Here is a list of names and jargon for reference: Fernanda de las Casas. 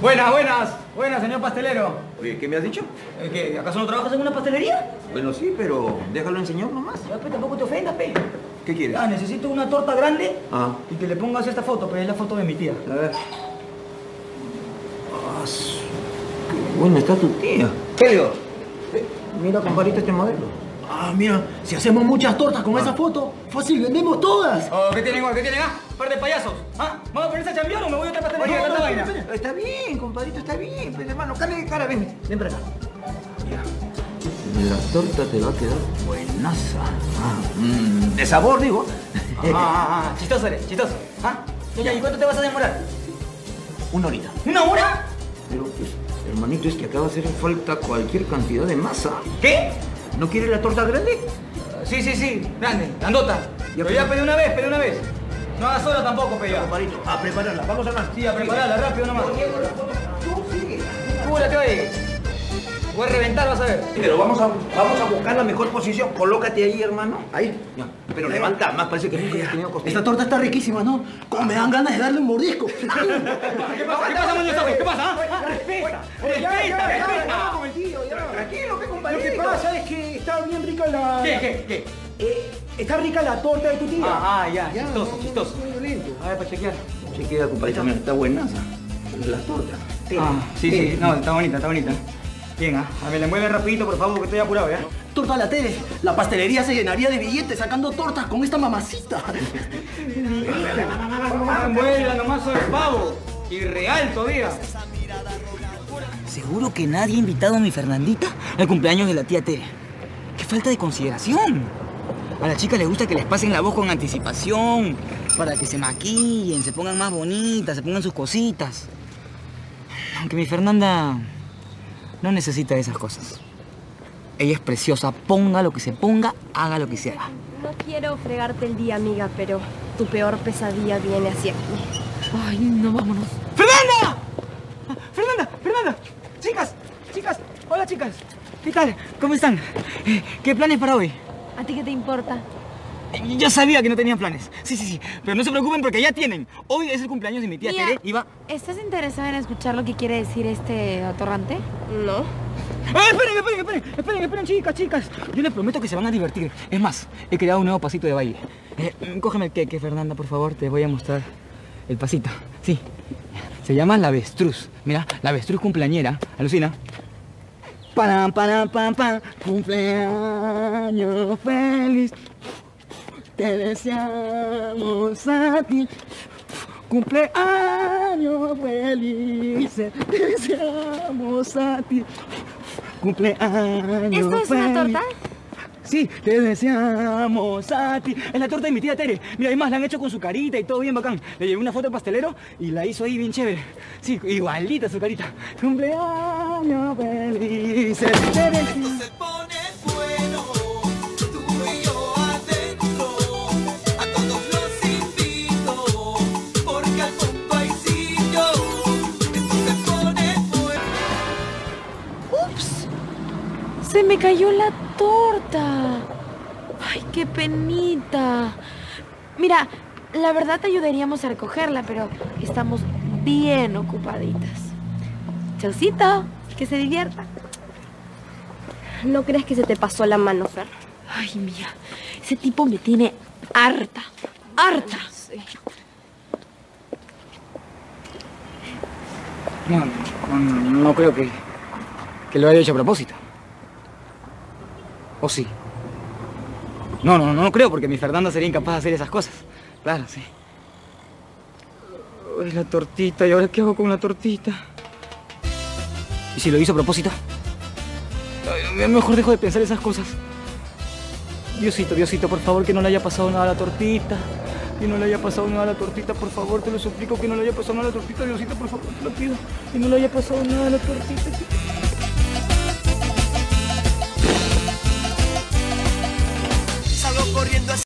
Buenas, buenas. Buenas, señor pastelero. Oye, ¿qué me has dicho? ¿Que acaso no trabajas en una pastelería? Bueno, sí, pero déjalo enseñar nomás. Ya, pues, tampoco te ofendas, pe. ¿Qué quieres? Ah, necesito una torta grande y que le pongas esta foto, pero es la foto de mi tía. A ver. Oh, qué buena está tu tía. ¿Qué digo? Mira, compadrito, este modelo. Ah, mira, si hacemos muchas tortas con esa foto, fácil, vendemos todas. Oh, ¿qué tienen? ¿Qué tienen? Ah, par de payasos. ¿Ah? ¿Vamos a ponerse a chambear o me voy a otra pastelería de tanta vaina? No, está bien, compadrito, está bien. Pues, hermano, cállate de cara, ven para acá. Mira. La torta te va a quedar buenaza. De sabor, digo. Chistoso eres, chistoso. ¿Ah? Oye, ¿y cuánto te vas a demorar? Una horita. ¿Una hora? Pero, pues, hermanito, es que acá va a hacer falta cualquier cantidad de masa. ¿Qué? ¿No quieres la torta grande? Sí, sí, sí. Grande, grandota. Pero ya pedí una vez, pedí una vez. No hagas hora tampoco, pedía. Compadrito, a prepararla. Vamos a más. Sí, a prepararla, rápido nomás. Tú sigue. Tú la que va ahí. Voy a reventar, vas a ver. Sí, pero vamos a buscar la mejor posición. Colócate ahí, hermano. Ahí. No, pero levanta más, parece que nunca has tenido costumbre. Esta torta está riquísima, ¿no? Como me dan ganas de darle un mordisco. ¿Qué pasa? ¿Qué pasa, Manuel? ¿Qué pasa? Respeta. Respeta. Tranquilo, qué compadre. Lo que pasa es que está bien rica la... ¿Qué? Está rica la torta de tu tía. Ya. Chistoso, chistoso. A ver, para chequear. Chequea, compadre. Está buenaza. La torta. Sí. No, está bonita, está bonita. Bien, a ver, le mueve rapidito, por favor, que estoy apurado, ¿ya? Torta a la tele. La pastelería se llenaría de billetes sacando tortas con esta mamacita. Vuela nomás sobre el pavo. Irreal todavía. ¿Seguro que nadie ha invitado a mi Fernandita al cumpleaños de la tía Tere? ¡Qué falta de consideración! A las chicas les gusta que les pasen la voz con anticipación, para que se maquillen, se pongan más bonitas, se pongan sus cositas. Aunque mi Fernanda... no necesita esas cosas. Ella es preciosa. Ponga lo que se ponga, haga lo que se haga. No quiero fregarte el día, amiga, pero tu peor pesadilla viene hacia aquí. Ay, no, vámonos. ¡Fernanda! ¡Fernanda! ¡Fernanda! ¡Chicas! ¡Chicas! ¡Hola, chicas! ¿Qué tal? ¿Cómo están? ¿Qué planes para hoy? ¿A ti qué te importa? Yo sabía que no tenían planes. Sí. Pero no se preocupen porque ya tienen. Hoy es el cumpleaños de mi tía Tere y va... ¿Estás interesada en escuchar lo que quiere decir este atorrante? No. Esperen, chicas. Yo les prometo que se van a divertir. Es más, he creado un nuevo pasito de baile. Cógeme el queque, Fernanda, por favor. Te voy a mostrar el pasito. Sí. Se llama la avestruz. Mira, la avestruz cumpleañera. Alucina. Pam. Cumpleaños feliz. Te deseamos a ti cumpleaños felices. Te deseamos a ti cumpleaños. ¿Esto es una torta? Sí, te deseamos a ti. Es la torta de mi tía Tere. Mira, además la han hecho con su carita y todo bien bacán. Le llevé una foto al pastelero y la hizo ahí bien chévere. Sí, igualita su carita. Cumpleaños felices. Te deseamos. Se me cayó la torta. Ay, qué penita. Mira, la verdad te ayudaríamos a recogerla, pero estamos bien ocupaditas. Chaucito, que se divierta. ¿No crees que se te pasó la mano, Fer? Ay, mira, ese tipo me tiene harta. ¡Harta! Sí. No creo que lo haya hecho a propósito. ¿O sí? No creo, porque mi Fernanda sería incapaz de hacer esas cosas. Claro, sí. Es la tortita, ¿y ahora qué hago con la tortita? ¿Y si lo hizo a propósito? Mejor dejo de pensar esas cosas. Diosito, por favor, que no le haya pasado nada a la tortita. Que no le haya pasado nada a la tortita, por favor, te lo suplico. Que no le haya pasado nada a la tortita, Diosito, por favor, te lo pido. Que no le haya pasado nada a la tortita.